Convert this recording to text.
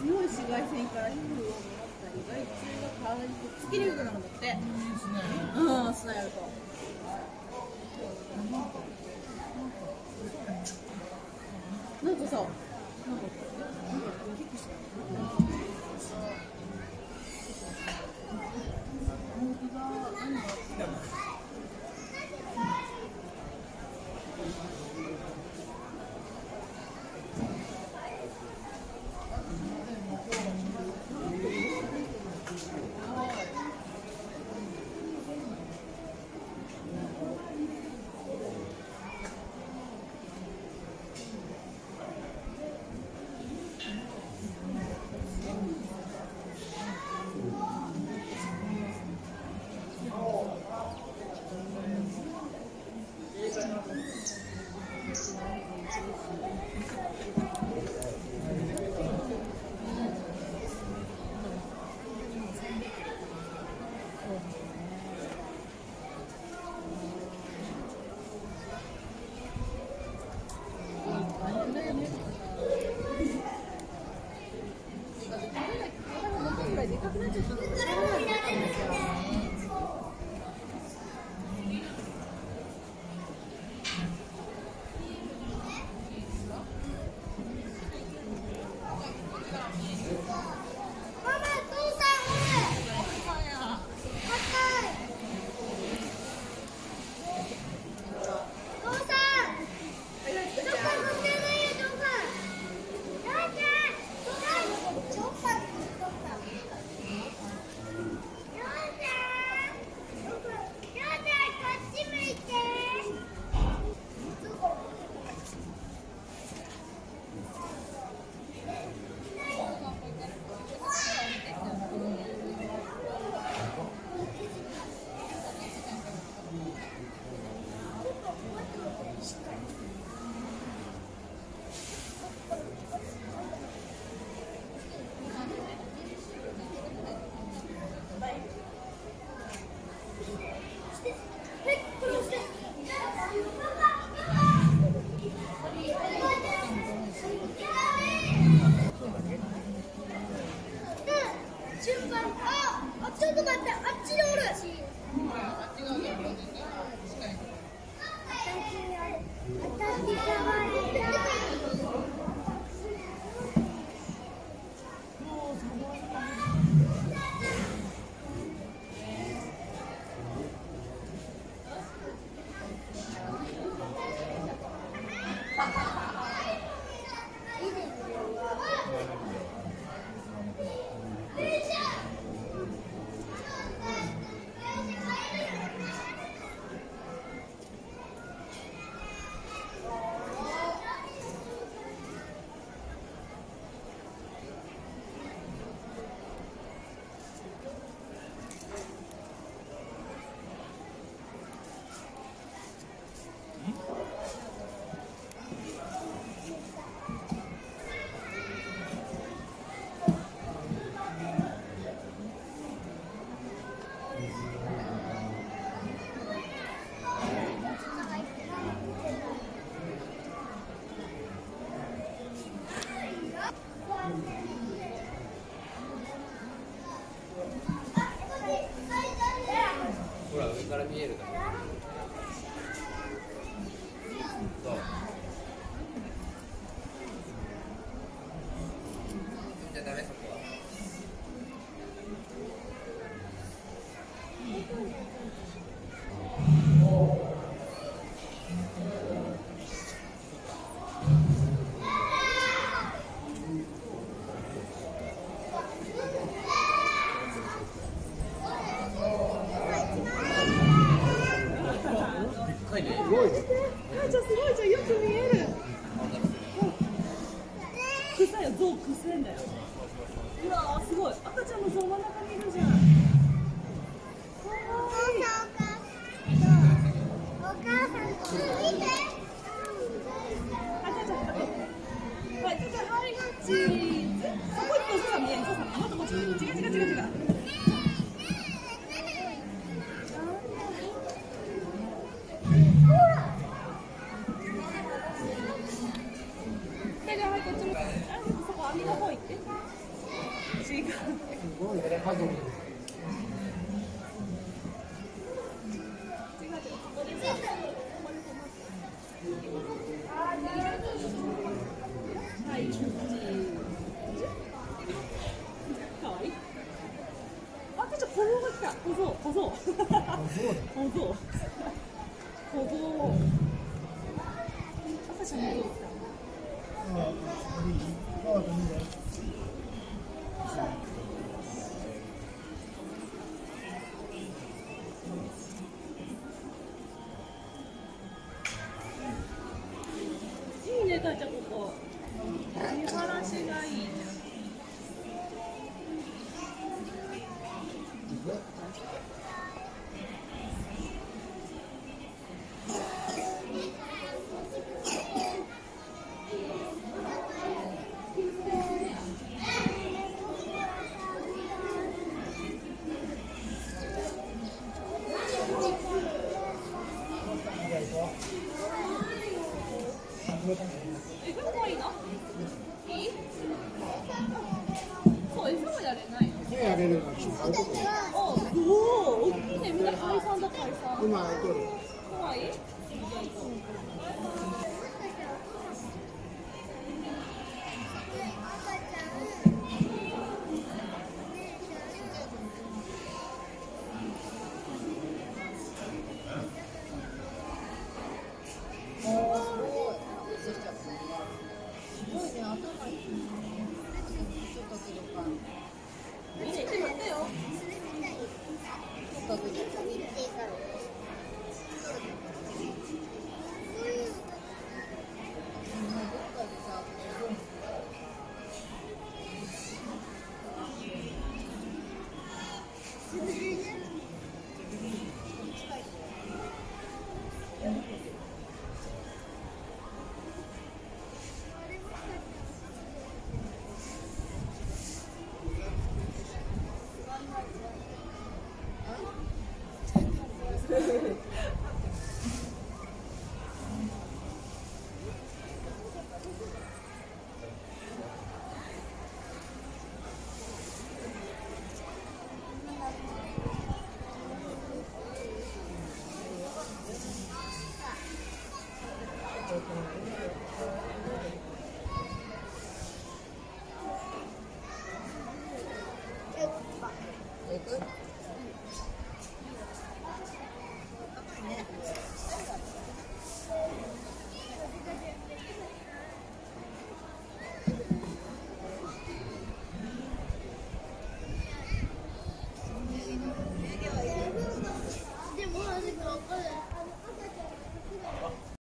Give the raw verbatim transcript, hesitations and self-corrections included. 強い紫外線から皮膚を守ったり害虫が体に突っつきにくくなるんだって。うん、砂やると。なんかさ、なんかキックした。 고소. 고소. 아까 전에 있었다. 어, 우리 이거 왔는데. 이 내가 자꾸 뭐 이화라시가 이. Thank you.